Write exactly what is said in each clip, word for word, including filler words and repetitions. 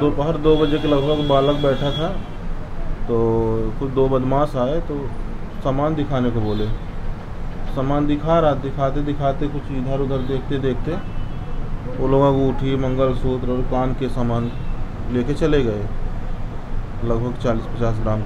दोपहर दो बजे के लगभग बालक बैठा था तो कुछ दो बदमाश आए तो सामान दिखाने को बोले। सामान दिखा रहा दिखाते दिखाते कुछ इधर उधर देखते देखते वो लोग अंगूठी मंगलसूत्र और कान के सामान लेके चले गए। लगभग चालीस पचास ग्राम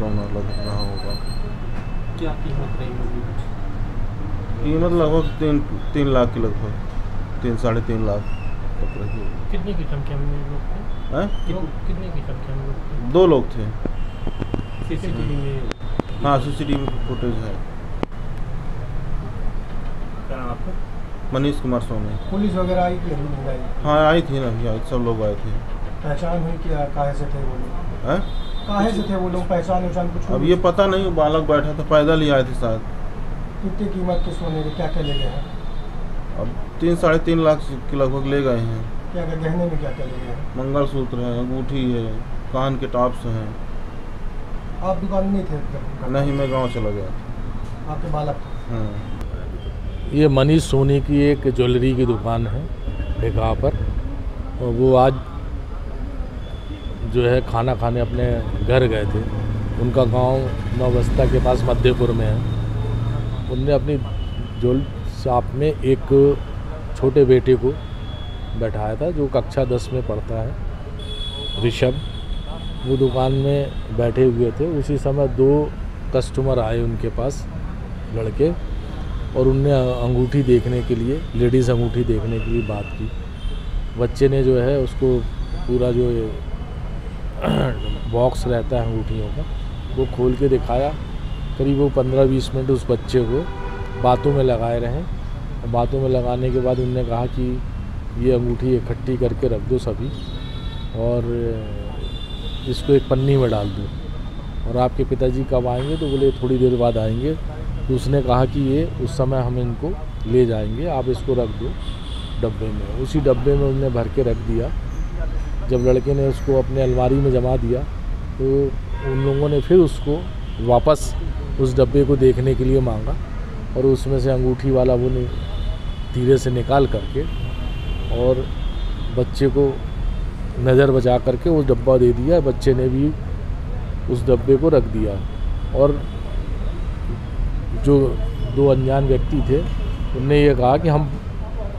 सोना लग रहा होगा। क्या कीमत रही होगी? कीमत लगभग तीन तीन लाख के लगभग तीन साढ़े तीन लाख तक रही होगी। कितने की संख्या में लोग थे? कितने की संख्या में लोग थे? दो लोग थे। सीसीटीवी में? हाँ, सीसीटीवी में फुटेज है। क्या नाम आपका? मनीष कुमार सोनी। पुलिस वगैरह आई थी? हाँ आई थी ना, अभी सब लोग आए थे। पहचान हुई कि काहे से थे वो लोग? हैं काहे से थे वो लोग? पहचान उचान कुछ? अब ये पता नहीं, बालक बैठा था, पैदल ही आए थे शायद। कितनी कीमत के सोने में क्या क्या ले गए हैं? अब तीन साढ़े तीन लाख के लगभग ले गए हैं। क्या क्या गहने में क्या क्या ले गए? मंगलसूत्र है, अंगूठी है, कान के टॉप्स हैं। आप दुकान नहीं थे? नहीं, मैं गाँव चला गया। आपके बालक? हाँ। ये मनीष सोनी की एक ज्वेलरी की दुकान है बेगाव पर। वो आज जो है खाना खाने अपने घर गए थे। उनका गांव नवस्ता के पास मध्यपुर में है। उनने अपनी ज्वेल शॉप में एक छोटे बेटे को बैठाया था जो कक्षा दस में पढ़ता है, ऋषभ। वो दुकान में बैठे हुए थे। उसी समय दो कस्टमर आए उनके पास, लड़के, और उनने अंगूठी देखने के लिए, लेडीज़ अंगूठी देखने के लिए बात की। बच्चे ने जो है उसको पूरा जो बॉक्स रहता है अंगूठियों का, वो खोल के दिखाया। करीब वो पंद्रह बीस मिनट उस बच्चे को बातों में लगाए रहें। बातों में लगाने के बाद उनने कहा कि ये अंगूठी इकट्ठी करके रख दो सभी और इसको एक पन्नी में डाल दो, और आपके पिताजी कब आएंगे? तो बोले थोड़ी देर बाद आएंगे। तो उसने कहा कि ये उस समय हम इनको ले जाएंगे, आप इसको रख दो डब्बे में। उसी डब्बे में उन्होंने भर के रख दिया। जब लड़के ने उसको अपने अलमारी में जमा दिया तो उन लोगों ने फिर उसको वापस उस डब्बे को देखने के लिए मांगा, और उसमें से अंगूठी वाला वो ने धीरे से निकाल करके और बच्चे को नज़र बचा करके वो डब्बा दे दिया। बच्चे ने भी उस डब्बे को रख दिया, और जो दो अनजान व्यक्ति थे उनने ये कहा कि हम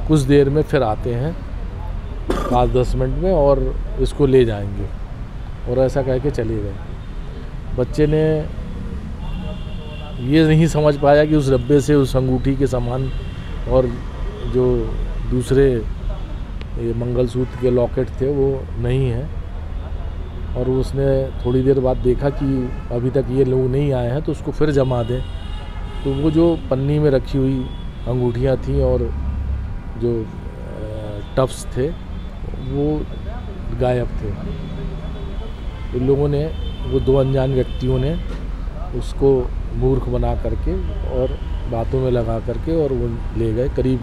कुछ देर में फिर आते हैं, पाँच दस मिनट में, और इसको ले जाएंगे, और ऐसा कह के चले गए। बच्चे ने ये नहीं समझ पाया कि उस डब्बे से उस अंगूठी के सामान और जो दूसरे ये मंगलसूत्र के लॉकेट थे वो नहीं है, और उसने थोड़ी देर बाद देखा कि अभी तक ये लोग नहीं आए हैं तो उसको फिर जमा दें। तो वो जो पन्नी में रखी हुई अंगूठियाँ थीं और जो टफ्स थे वो गायब थे। इन लोगों ने, वो दो अनजान व्यक्तियों ने उसको मूर्ख बना करके और बातों में लगा करके और वो ले गए। करीब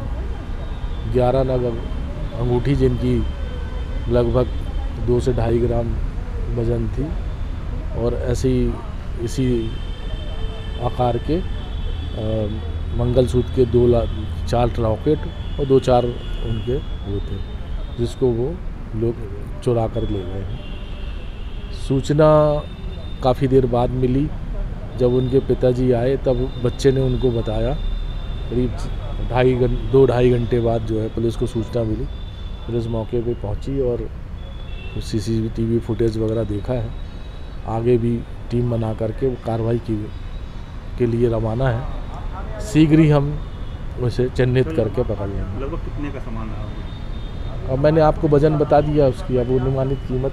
ग्यारह लगभग अंगूठी जिनकी लगभग दो से ढाई ग्राम वजन थी, और ऐसे ही इसी आकार के मंगलसूत्र के दो ला चार लॉकेट और दो चार उनके वो थे, जिसको वो लोग चुरा कर ले गए हैं। सूचना काफ़ी देर बाद मिली। जब उनके पिताजी आए तब बच्चे ने उनको बताया। करीब ढाई घंटे दो ढाई घंटे बाद जो है पुलिस को सूचना मिली। पुलिस मौके पे पहुंची और सीसीटीवी फुटेज वगैरह देखा है। आगे भी टीम बना करके कार्रवाई की के लिए रवाना है। शीघ्र ही हम उसे चिन्हित करके पकड़ लेंगे। लगभग कितने का सामान है? अब मैंने आपको वजन बता दिया उसकी, अब अनुमानित कीमत।